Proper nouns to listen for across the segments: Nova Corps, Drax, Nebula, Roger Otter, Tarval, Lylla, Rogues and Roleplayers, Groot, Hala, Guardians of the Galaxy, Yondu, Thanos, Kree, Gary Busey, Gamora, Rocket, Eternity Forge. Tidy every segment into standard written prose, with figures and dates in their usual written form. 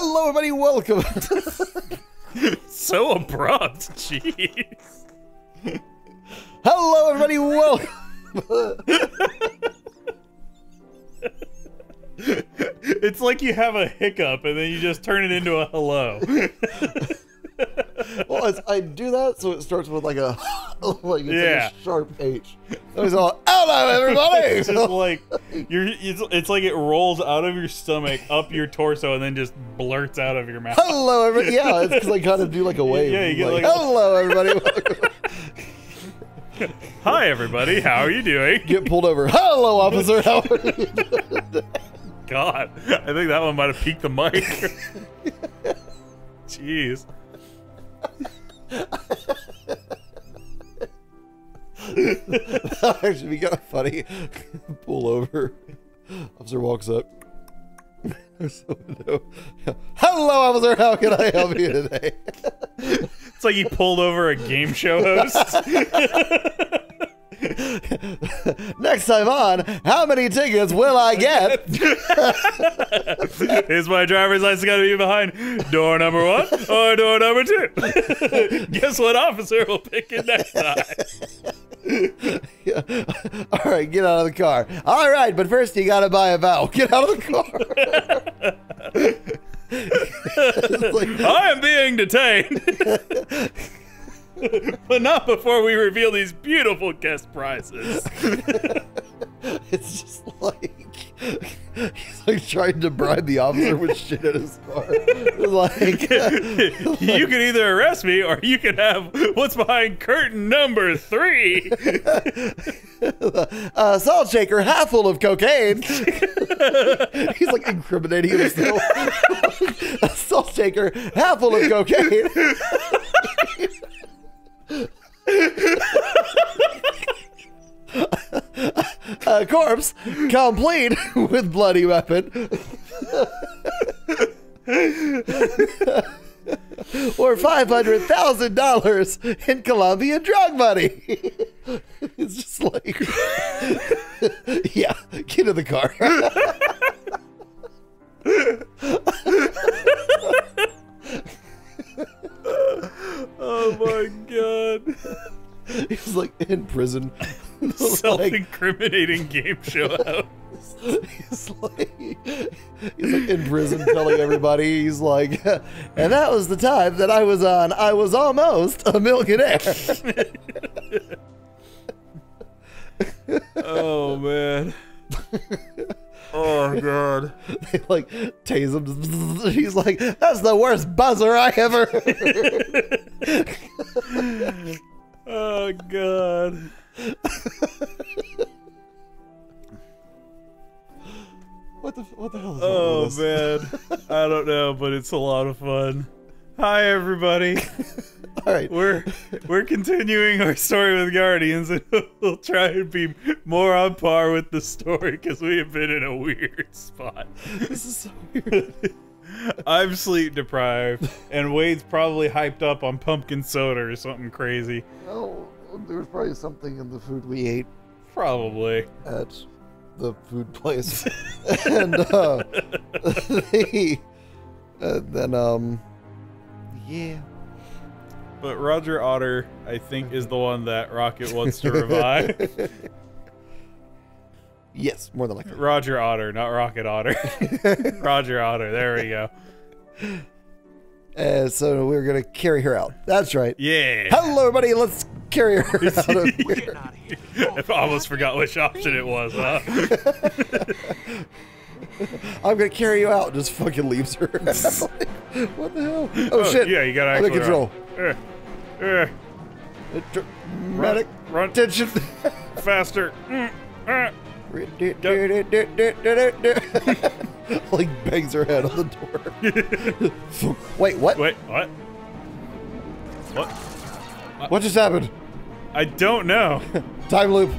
Hello, everybody. Welcome. So abrupt. Jeez. Hello, everybody. Welcome. It's like you have a hiccup and then you just turn it into a hello. Well, I do that, so it starts with like a, like it's like a sharp H. So it's all, hello, everybody! It's just like, it's like it rolls out of your stomach, up your torso, and then just blurts out of your mouth. Hello, everybody! Yeah, it's because I kind of do like a wave. Yeah, you get like hello, everybody! Hi, everybody! How are you doing? Get pulled over. Hello, officer! How are you doing? God, I think that one might have peaked the mic. Jeez. That actually be kind of funny. Pull over. Officer walks up. Hello, officer. How can I help you today? It's like he pulled over a game show host. Next time on, how many tickets will I get? Is my driver's license going to be behind door number 1 or door number 2? Guess what officer will pick it next time? Yeah. All right, get out of the car. All right, but first you got to buy a vowel. Get out of the car. Like, I am being detained. But not before we reveal these beautiful guest prizes. It's just like he's like trying to bribe the officer with shit at his car. Like, you can either arrest me or you can have what's behind curtain number 3. Salt shaker half full of cocaine. He's like incriminating himself. A salt shaker half full of cocaine. A corpse complete with bloody weapon. Or $500,000 in Colombian drug money. It's just like, yeah, get in the car. Oh my god. He's like in prison. Self-incriminating game show house. He's like in prison telling everybody, he's like, and that was the time that I was on, I was almost a millionaire. Oh man. Oh god. They like tase him. He's like, that's the worst buzzer I ever heard. Oh god. What the hell is that? Oh man. I don't know, but it's a lot of fun. Hi everybody. All right. We're continuing our story with Guardians, and we'll try and be more on par with the story cuz we have been in a weird spot. This is so weird. I'm sleep deprived, and Wade's probably hyped up on pumpkin soda or something crazy. Oh, there was probably something in the food we ate. Probably. At the food place. And yeah. But Roger Otter, I think, is the one that Rocket wants to revive. Yes, more than likely. Roger Otter, not Rocket Otter. Roger Otter, there we go. So we're going to carry her out. That's right. Yeah. Hello, everybody. Let's carry her out. I almost forgot which option it was, huh? I'm going to carry you out. Just fucking leaves her. What the hell? Oh, shit. Yeah, you got to actually control. Medic. Run. Attention. Faster. Like bangs her head on the door. Wait, what? Wait, what? What? What just happened? I don't know. Time loop.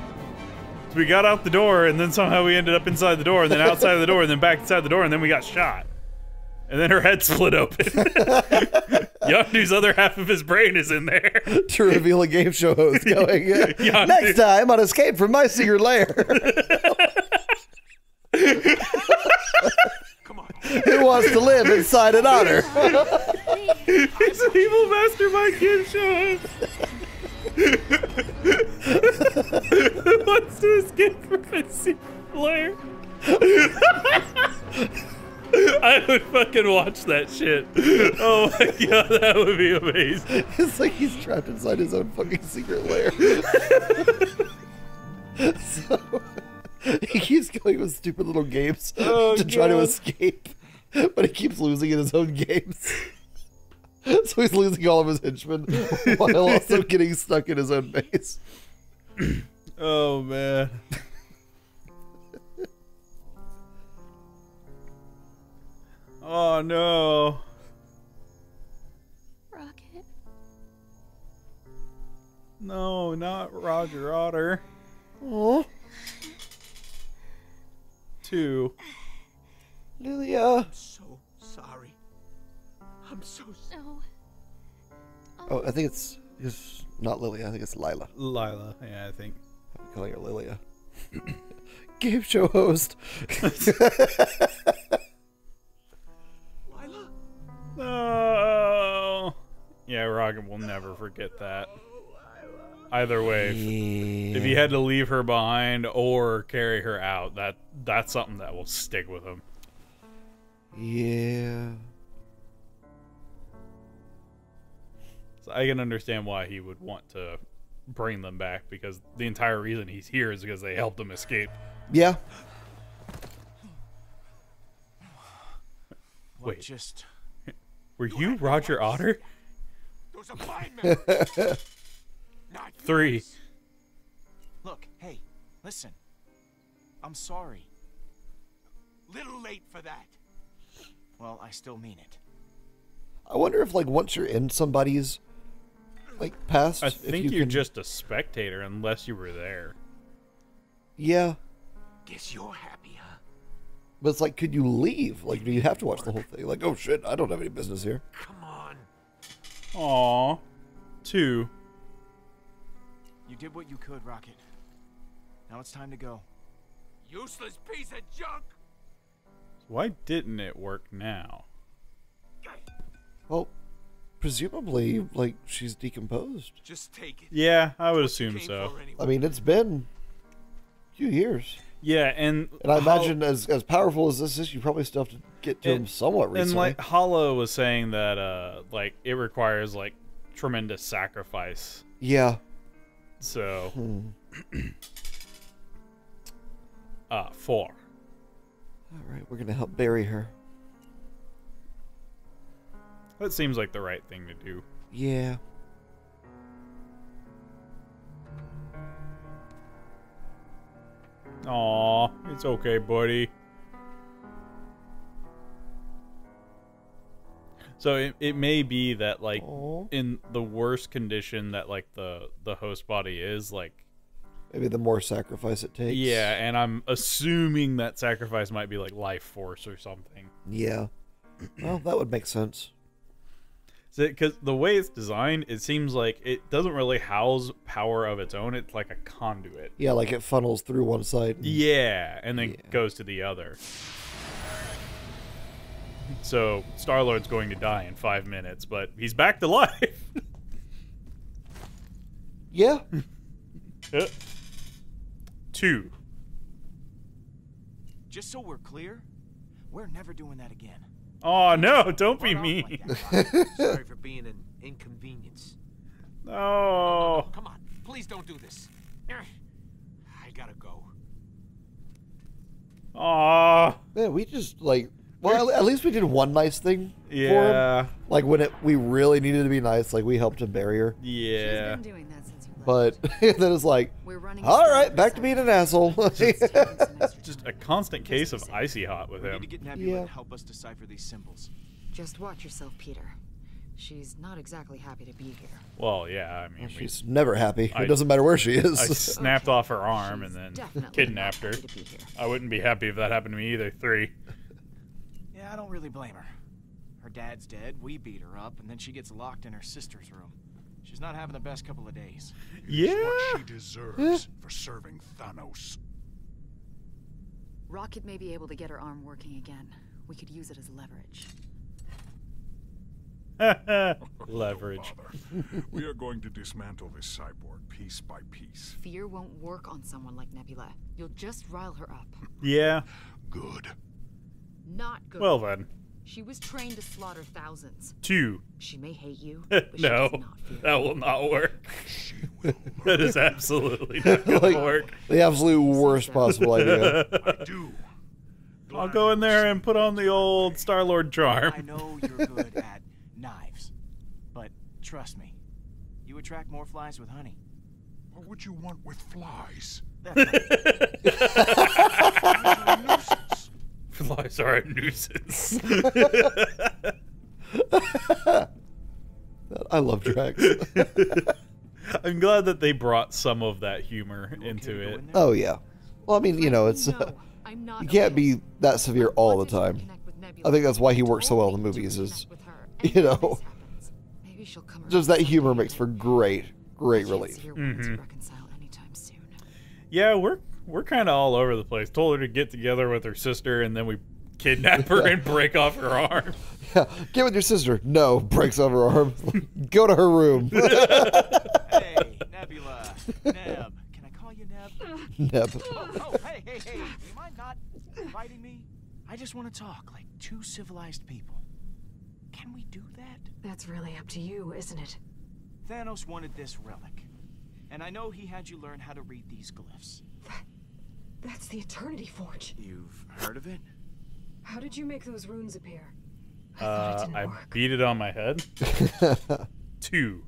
So we got out the door, and then somehow we ended up inside the door, and then outside of the door, and then back inside the door, and then we got shot. And then her head split open. Yondu's other half of his brain is in there. To reveal a game show host going, next time on Escape from My Secret Lair. Come on. who wants to live inside an otter. He's an evil mastermind kid show. Who wants to escape from Fancy Blair? I would fucking watch that shit. Oh my god, that would be amazing. It's like he's trapped inside his own fucking secret lair. So he keeps going with stupid little games to try to escape, but he keeps losing in his own games. So he's losing all of his henchmen while also getting stuck in his own base. Oh man. Oh no. Rocket. No, not Roger Otter. Oh. Two. Lylla. I'm so sorry. I'm so sorry. No. Oh, I think it's not Lylla. I think it's Lylla. Lylla, yeah, I think. I'm calling her Lylla. Game show host. Lylla? No. Yeah, Rogan will never forget that. Either way, yeah. If he had to leave her behind or carry her out, that's something that will stick with him. Yeah. So I can understand why he would want to bring them back, because the entire reason he's here is because they helped him escape. Yeah. Wait. Just... Were you Roger Otter? Those are mine, man. Not three. Yours. Look, hey, listen. I'm sorry. Little late for that. Well, I still mean it. I wonder if, like, once you're in somebody's, like, past, I think if you can... just a spectator unless you were there. Yeah. Guess you're happy, huh? But it's like, could you leave? Like, do you have to watch the whole thing? Like, oh shit, I don't have any business here. Come on. Aw. Two. You did what you could, Rocket. Now it's time to go. Useless piece of junk! Why didn't it work now? Well, presumably, like, she's decomposed. Just take it. Yeah, I would assume so. Anyway. I mean, it's been a few years. Yeah, and I imagine as powerful as this is, you probably still have to get to him somewhat recently. And, like, Hala was saying that, like, it requires, like, tremendous sacrifice. Yeah. So, four. All right, we're gonna help bury her. That seems like the right thing to do. Yeah. Aw, it's okay, buddy. So it may be that, like, aww, in the worst condition that, like, the host body is, like... Maybe the more sacrifice it takes. Yeah, and I'm assuming that sacrifice might be, like, life force or something. Yeah. Well, that would make sense. Because the way it's designed, it seems like it doesn't really house power of its own. It's like a conduit. Yeah, like it funnels through one side. And... yeah, and then goes to the other. So Star-Lord's going to die in 5 minutes, but he's back to life. Yeah. Two. Just so we're clear, we're never doing that again. Oh no! Don't be mean. Sorry for being an inconvenience. No. Come on, please don't do this. I gotta go. Aw. Man, we just like. Well, at least we did one nice thing for him. Like, when we really needed to be nice, like, we helped him bury her. Yeah. She's been doing that since you left. But then it's like, all right, back to being an asshole. Just a constant case of icy hot with him. We need to get Nebula to help us decipher these symbols. Just watch yourself, Peter. She's not exactly happy to be here. Well, yeah, I mean... she's never happy. It doesn't matter where she is. I snapped off her arm and then kidnapped her. I wouldn't be happy if that happened to me either. Three. I don't really blame her. Her dad's dead, we beat her up, and then she gets locked in her sister's room. She's not having the best couple of days. Yeah. It's what she deserves for serving Thanos. Rocket may be able to get her arm working again. We could use it as leverage. Leverage. We are going to dismantle this cyborg piece by piece. Fear won't work on someone like Nebula. You'll just rile her up. Yeah. Good. Not good. Well then. She was trained to slaughter thousands. Two. She may hate you. But no, that will not work. She will work. That is absolutely not going to work. The absolute worst possible idea. I do. I'll go in there and put on the old Star-Lord charm. I know you're good at knives, but trust me, you attract more flies with honey. What would you want with flies? Flies are a nuisance. I love Drax. I'm glad that they brought some of that humor into it. Oh yeah. Well, I mean, you know, it's you can't be that severe all the time. I think that's why he works so well in the movies. Is, you know, just that humor makes for great relief. Mm-hmm. Yeah, we're kind of all over the place. Told her to get together with her sister, and then we kidnap her and break off her arm. Yeah, get with your sister. No, breaks off her arm. Go to her room. Hey, Nebula. Neb. Can I call you Neb? Neb. Oh, hey. Do you mind not inviting me? I just want to talk like two civilized people. Can we do that? That's really up to you, isn't it? Thanos wanted this relic. And I know he had you learn how to read these glyphs. That's the Eternity Forge. You've heard of it? How did you make those runes appear? I beat it on my head. Two.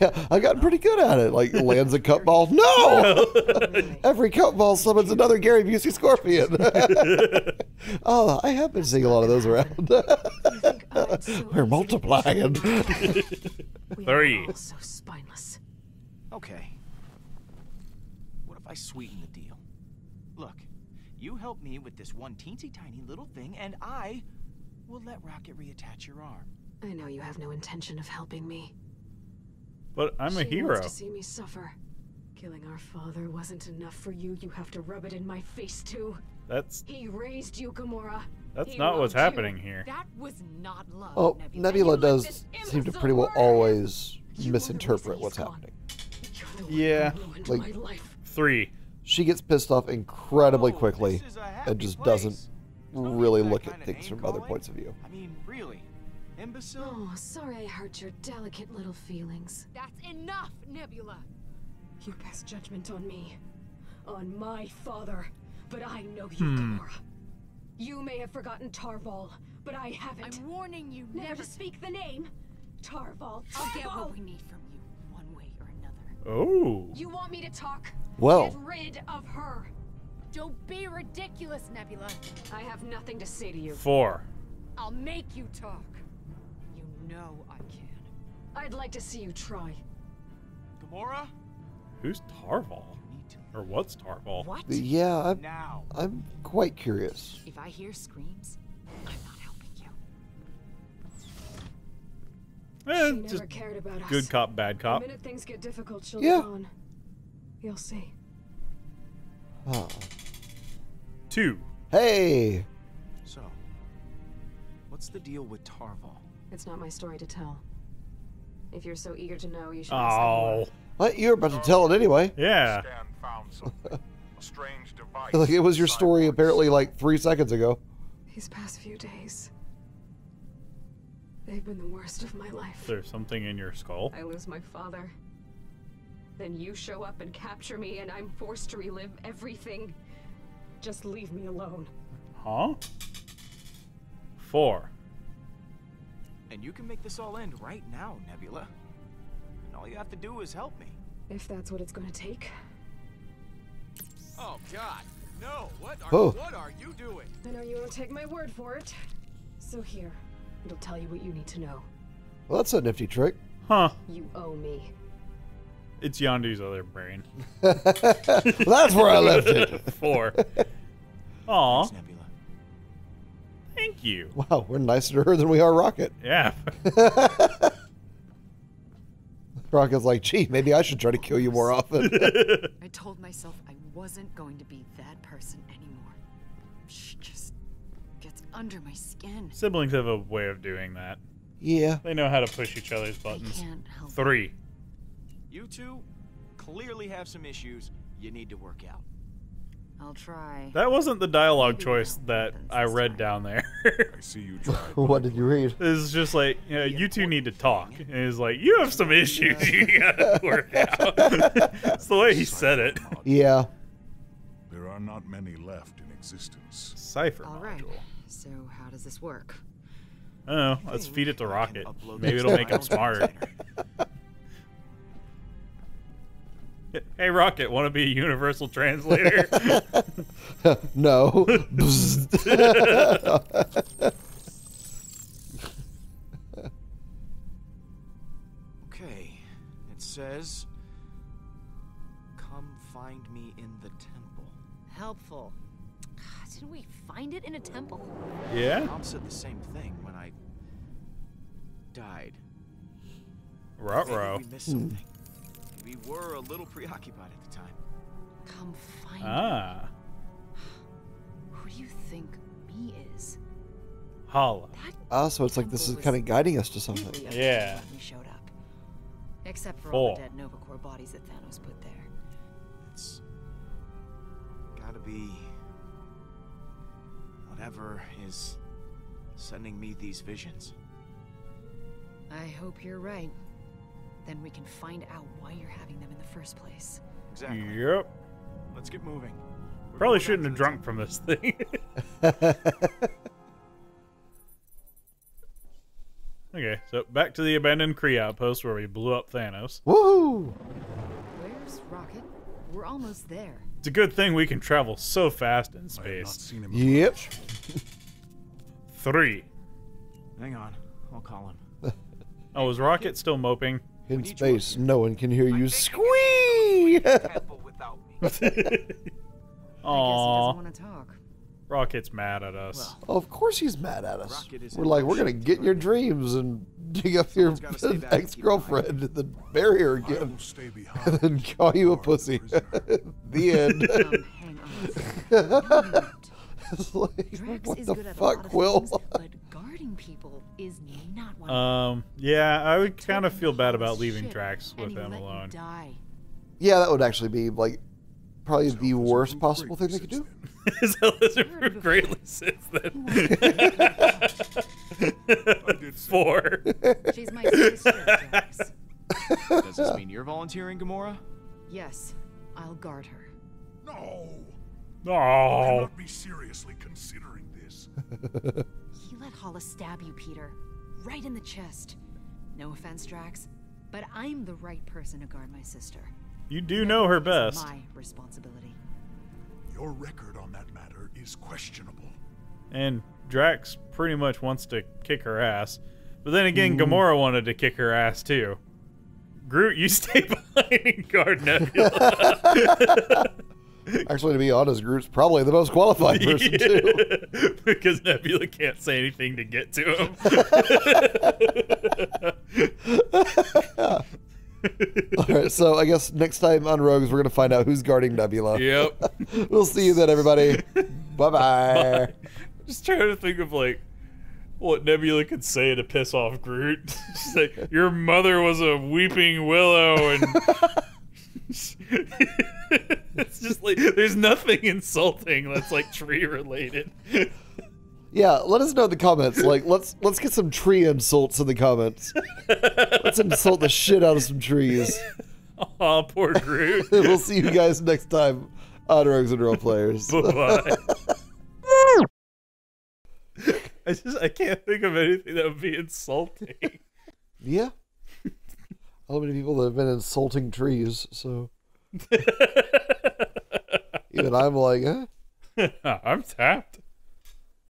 Yeah, I got pretty good at it. Like, lands a cup ball. No! Every cup ball summons another Gary Busey scorpion. Oh, I have been seeing a lot of those around. We're multiplying. Three. We are all so spineless. Okay. I sweeten the deal. Look, you help me with this one teensy tiny little thing, and I will let Rocket reattach your arm. I know you have no intention of helping me. But I'm a hero. She wants to see me suffer. Killing our father wasn't enough for you. You have to rub it in my face too. That's. He raised you, Gamora. That's not what's happening here. That was not love. Oh, Nebula does seem to pretty well always misinterpret what's happening. Yeah, like. Three. She gets pissed off incredibly quickly and just doesn't really look at things from other points of view. I mean, really? Imbecile? Oh, sorry I hurt your delicate little feelings. That's enough, Nebula. You pass judgment on me, on my father, but I know you, Gamora. You may have forgotten Tarval, but I haven't. I'm warning you, never speak the name. Tarval. I'll get what we need from you, one way or another. Oh. You want me to talk? Well, get rid of her. Don't be ridiculous, Nebula. I have nothing to say to you. Four. I'll make you talk. You know I can. I'd like to see you try. Gamora? Who's Tarval? Or what's Tarval? What? Yeah, I'm quite curious. If I hear screams, I'm not helping you. She just never cared about us. Good cop, bad cop. The minute things get difficult, she'll be gone. You'll see. Oh. Two. Hey! So, what's the deal with Tarval? It's not my story to tell. If you're so eager to know, you should ask. What? You're about to tell it anyway. Yeah. Stan found something. A strange device. Like, it was your story apparently like 3 seconds ago. These past few days, they've been the worst of my life. There's something in your skull? I lose my father. Then you show up and capture me, and I'm forced to relive everything. Just leave me alone. Huh? Four. And you can make this all end right now, Nebula. And all you have to do is help me. If that's what it's going to take. Oh, God. No. What are you doing? I know you won't take my word for it. So here, it'll tell you what you need to know. Well, that's a nifty trick. Huh. You owe me. It's Yondu's other brain. Well, that's where I left it. Four. Aw. Thank you. Wow, we're nicer to her than we are Rocket. Yeah. Rocket's like, gee, maybe I should try to kill you more often. I told myself I wasn't going to be that person anymore. She just gets under my skin. Siblings have a way of doing that. Yeah. They know how to push each other's buttons. Three. You two clearly have some issues you need to work out. I'll try. That wasn't the dialogue choice that I read down there. I see you tried. What did you read? It's just like, you know, you two need to talk. And it's like, you have some issues you gotta work out. It's the way he said it. Yeah. There are not many left in existence. Cipher. All right. So how does this work? I don't know. Let's feed it to Rocket. Maybe it'll make him smarter. Hey, Rocket, want to be a universal translator? No. Okay. It says, come find me in the temple. Helpful. Didn't we find it in a temple? Yeah. Mom said the same thing when I died. Ruh-roh. We missed something. We were a little preoccupied at the time. Come find me. Who do you think me is? Hala. Ah, so it's like this is kind of guiding us to something. Yeah. We showed up. Except for all the dead Nova Corps bodies that Thanos put there. It's gotta be whatever is sending me these visions. I hope you're right. Then we can find out why you're having them in the first place. Exactly. Yep. Let's get moving. We're probably shouldn't have drunk from this thing. Okay, so back to the abandoned Kree outpost where we blew up Thanos. Woohoo! Where's Rocket? We're almost there. It's a good thing we can travel so fast in space. I have not seen him much. 3. Hang on. I'll call him. Oh, is Rocket still moping? In space, no one can hear you squee! Aww. Rocket's mad at us. Well, of course he's mad at us. We're like, we're going to get in your dreams and dig up your ex-girlfriend and then bury her again. And then call you a pussy. The end. It's like, what the fuck, Will? People is not one. Yeah, I would kind of feel bad about leaving Drax with them alone. Yeah, that would actually be like probably the worst possible thing they could do. So lizard greatly sits then. I did 4. She's my sister, Drax. Does this mean you're volunteering, Gamora? Yes, I'll guard her. No. No. I cannot be seriously considering this. He let Hala stab you, Peter, right in the chest. No offense, Drax, but I'm the right person to guard my sister. You do know her best. My responsibility. Your record on that matter is questionable. And Drax pretty much wants to kick her ass, but then again, Gamora wanted to kick her ass too. Groot, you stay behind and guard Nebula. Actually, to be honest, Groot's probably the most qualified person, too. Because Nebula can't say anything to get to him. Alright, so I guess next time on Rogues, we're going to find out who's guarding Nebula. Yep. We'll see you then, everybody. Bye-bye. Just trying to think of, like, what Nebula could say to piss off Groot. She's like, your mother was a weeping willow and... It's just like there's nothing insulting that's like tree related. Yeah, let us know in the comments. Like, let's get some tree insults in the comments. Let's insult the shit out of some trees. Aw, poor Groot. We'll see you guys next time on Rogues and Roleplayers. Bye-bye. I can't think of anything that would be insulting. Yeah. How many people that have been insulting trees, so... Even I'm like, eh? I'm tapped.